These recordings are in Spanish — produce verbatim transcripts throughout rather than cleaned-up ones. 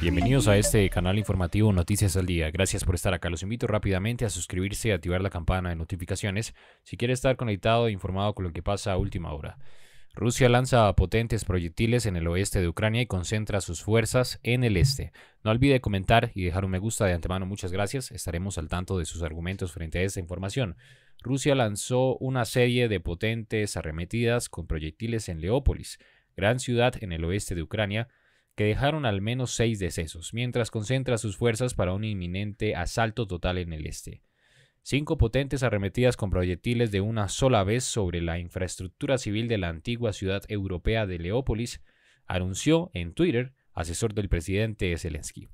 Bienvenidos a este canal informativo Noticias al Día. Gracias por estar acá. Los invito rápidamente a suscribirse y activar la campana de notificaciones si quiere estar conectado e informado con lo que pasa a última hora. Rusia lanza potentes proyectiles en el oeste de Ucrania y concentra sus fuerzas en el este. No olvide comentar y dejar un me gusta de antemano. Muchas gracias. Estaremos al tanto de sus argumentos frente a esta información. Rusia lanzó una serie de potentes arremetidas con proyectiles en Leópolis, gran ciudad en el oeste de Ucrania, que dejaron al menos seis decesos, mientras concentra sus fuerzas para un inminente asalto total en el este. Cinco potentes arremetidas con proyectiles de una sola vez sobre la infraestructura civil de la antigua ciudad europea de Leópolis, anunció en Twitter, asesor del presidente Zelensky.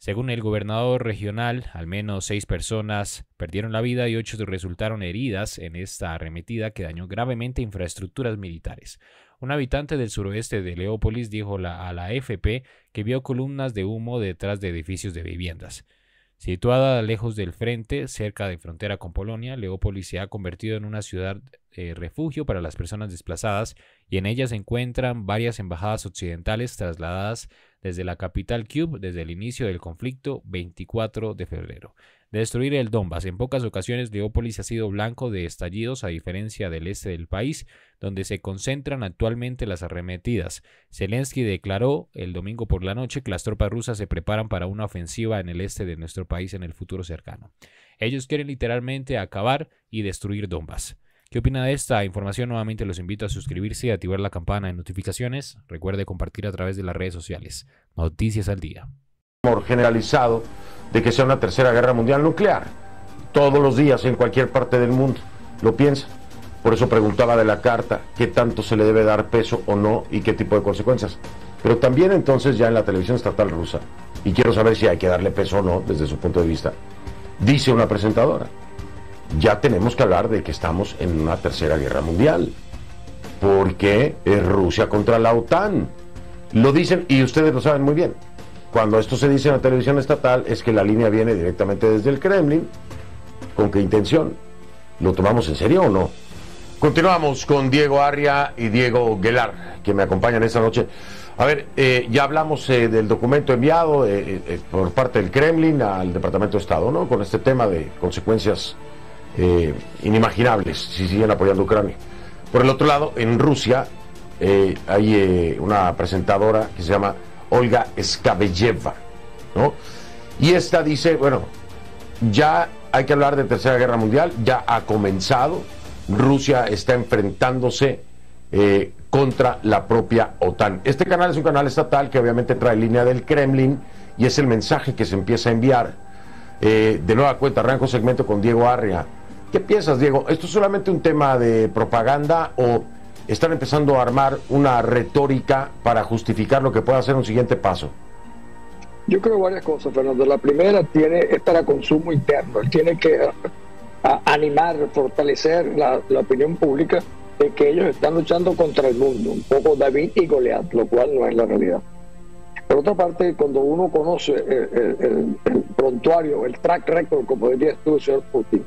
Según el gobernador regional, al menos seis personas perdieron la vida y ocho resultaron heridas en esta arremetida que dañó gravemente infraestructuras militares. Un habitante del suroeste de Leópolis dijo a la A F P que vio columnas de humo detrás de edificios de viviendas. Situada lejos del frente, cerca de frontera con Polonia, Leópolis se ha convertido en una ciudad eh, refugio para las personas desplazadas y en ella se encuentran varias embajadas occidentales trasladadas desde la capital Kyiv desde el inicio del conflicto veinticuatro de febrero. De destruir el Donbás, en pocas ocasiones Leópolis ha sido blanco de estallidos a diferencia del este del país, donde se concentran actualmente las arremetidas. Zelensky declaró el domingo por la noche que las tropas rusas se preparan para una ofensiva en el este de nuestro país en el futuro cercano. Ellos quieren literalmente acabar y destruir Donbás. ¿Qué opina de esta información? Nuevamente los invito a suscribirse y activar la campana de notificaciones. Recuerde compartir a través de las redes sociales. Noticias al Día. Generalizado de que sea una tercera guerra mundial nuclear. Todos los días en cualquier parte del mundo lo piensan. Por eso preguntaba de la carta qué tanto se le debe dar peso o no y qué tipo de consecuencias. Pero también entonces ya en la televisión estatal rusa, y quiero saber si hay que darle peso o no desde su punto de vista, dice una presentadora: ya tenemos que hablar de que estamos en una tercera guerra mundial, porque es Rusia contra la OTAN. Lo dicen y ustedes lo saben muy bien. Cuando esto se dice en la televisión estatal es que la línea viene directamente desde el Kremlin. ¿Con qué intención? ¿Lo tomamos en serio o no? Continuamos con Diego Arria y Diego Gelar, que me acompañan esta noche. A ver, eh, ya hablamos eh, del documento enviado eh, eh, por parte del Kremlin al Departamento de Estado, ¿no? Con este tema de consecuencias eh, inimaginables si siguen apoyando a Ucrania. Por el otro lado, en Rusia eh, hay eh, una presentadora que se llama Olga Skabeyeva, ¿no? Y esta dice, bueno, ya hay que hablar de tercera guerra mundial, ya ha comenzado, Rusia está enfrentándose eh, contra la propia OTAN. Este canal es un canal estatal que obviamente trae línea del Kremlin y es el mensaje que se empieza a enviar. Eh, de nueva cuenta, arranco segmento con Diego Arria. ¿Qué piensas, Diego? ¿Esto es solamente un tema de propaganda o están empezando a armar una retórica para justificar lo que pueda ser un siguiente paso? Yo creo varias cosas, Fernando. La primera tiene, es para consumo interno. Tiene que a, animar, fortalecer la, la opinión pública de que ellos están luchando contra el mundo, un poco David y Goliat, lo cual no es la realidad. Por otra parte, cuando uno conoce el, el, el prontuario, el track record, como dirías tú, señor Putin,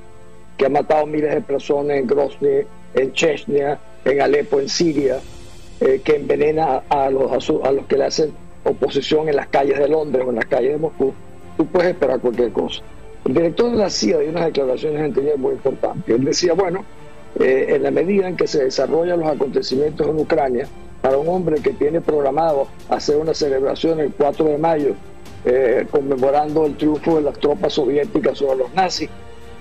que ha matado miles de personas en Grozny, en Chechnya, en Alepo, en Siria, eh, que envenena a los, a, su, a los que le hacen oposición en las calles de Londres o en las calles de Moscú, tú puedes esperar cualquier cosa. El director de la C I A dio unas declaraciones anteriores muy importantes. Él decía, bueno, eh, en la medida en que se desarrollan los acontecimientos en Ucrania, para un hombre que tiene programado hacer una celebración el cuatro de mayo, eh, conmemorando el triunfo de las tropas soviéticas sobre los nazis,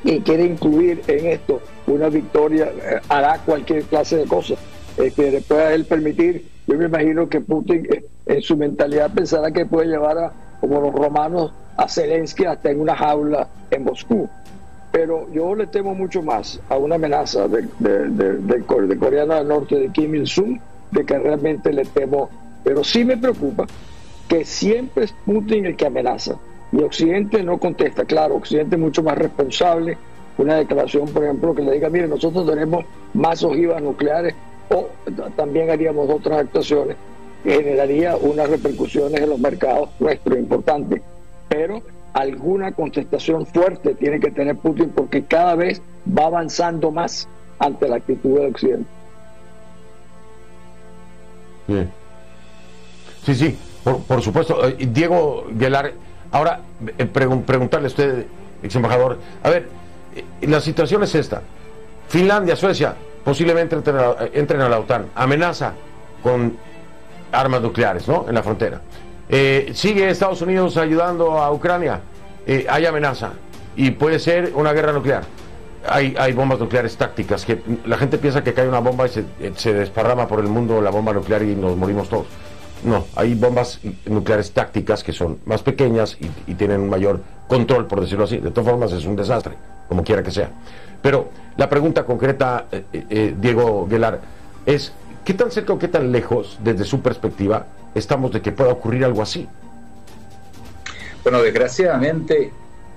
y quiere incluir en esto una victoria, eh, hará cualquier clase de cosas eh, que le pueda él permitir. Yo me imagino que Putin eh, en su mentalidad pensará que puede llevar a, como los romanos, a Zelensky hasta en una jaula en Moscú, pero yo le temo mucho más a una amenaza de, de, de, de, Core, de coreano del norte, de Kim Il-sung, de que realmente le temo. Pero sí me preocupa que siempre es Putin el que amenaza y Occidente no contesta. Claro, Occidente es mucho más responsable. Una declaración, por ejemplo, que le diga, mire, nosotros tenemos más ojivas nucleares o también haríamos otras actuaciones, que generaría unas repercusiones en los mercados nuestros importantes. Pero alguna contestación fuerte tiene que tener Putin, porque cada vez va avanzando más ante la actitud de Occidente. Bien. Sí, sí. Por, por supuesto. Eh, Diego Gelar, ahora eh, pregun preguntarle a usted, ex embajador, a ver, eh, la situación es esta. Finlandia, Suecia, posiblemente entren a, entren a la OTAN, amenaza con armas nucleares, ¿no?, en la frontera. Eh, sigue Estados Unidos ayudando a Ucrania, eh, hay amenaza y puede ser una guerra nuclear. Hay, hay bombas nucleares tácticas, que la gente piensa que cae una bomba y se, se desparrama por el mundo la bomba nuclear y nos morimos todos. No, hay bombas nucleares tácticas que son más pequeñas y, y tienen un mayor control, por decirlo así. De todas formas es un desastre, como quiera que sea. Pero la pregunta concreta, eh, eh, Diego Gelar, es ¿qué tan cerca o qué tan lejos, desde su perspectiva, estamos de que pueda ocurrir algo así? Bueno, desgraciadamente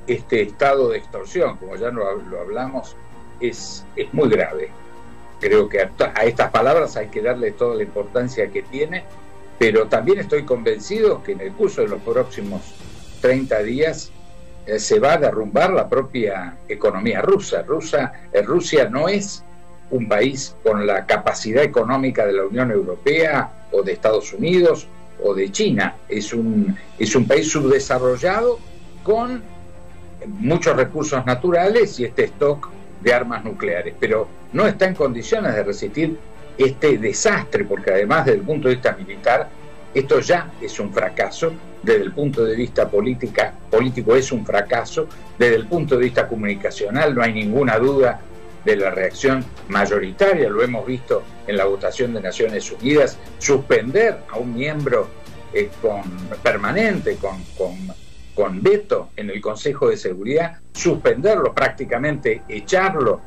este estado de extorsión, como ya lo, lo hablamos, es, es muy grave. Creo que a, a estas palabras hay que darle toda la importancia que tiene, pero también estoy convencido que en el curso de los próximos treinta días eh, se va a derrumbar la propia economía rusa. Rusa eh, Rusia no es un país con la capacidad económica de la Unión Europea o de Estados Unidos o de China. Es un, es un país subdesarrollado con muchos recursos naturales y este stock de armas nucleares, pero no está en condiciones de resistir este desastre, porque además desde el punto de vista militar esto ya es un fracaso, desde el punto de vista política, político es un fracaso, desde el punto de vista comunicacional no hay ninguna duda de la reacción mayoritaria, lo hemos visto en la votación de Naciones Unidas, suspender a un miembro eh, con, permanente, con, con, con veto en el Consejo de Seguridad, suspenderlo, prácticamente echarlo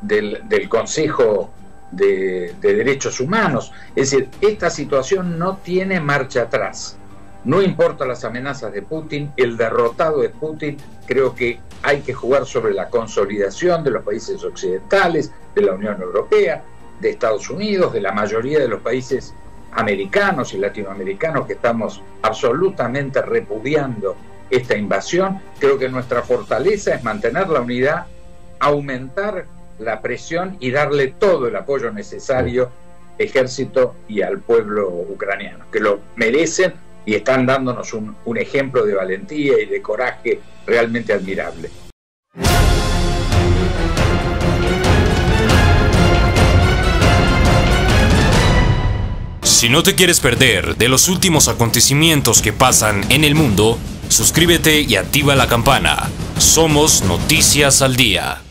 del, del Consejo de, de Derechos Humanos. Es decir, esta situación no tiene marcha atrás. No importa las amenazas de Putin, el derrotado de Putin, creo que hay que jugar sobre la consolidación de los países occidentales, de la Unión Europea, de Estados Unidos, de la mayoría de los países americanos y latinoamericanos que estamos absolutamente repudiando esta invasión. Creo que nuestra fortaleza es mantener la unidad, aumentar la presión y darle todo el apoyo necesario al ejército y al pueblo ucraniano, que lo merecen y están dándonos un, un ejemplo de valentía y de coraje realmente admirable. Si no te quieres perder de los últimos acontecimientos que pasan en el mundo, suscríbete y activa la campana. Somos Noticias al Día.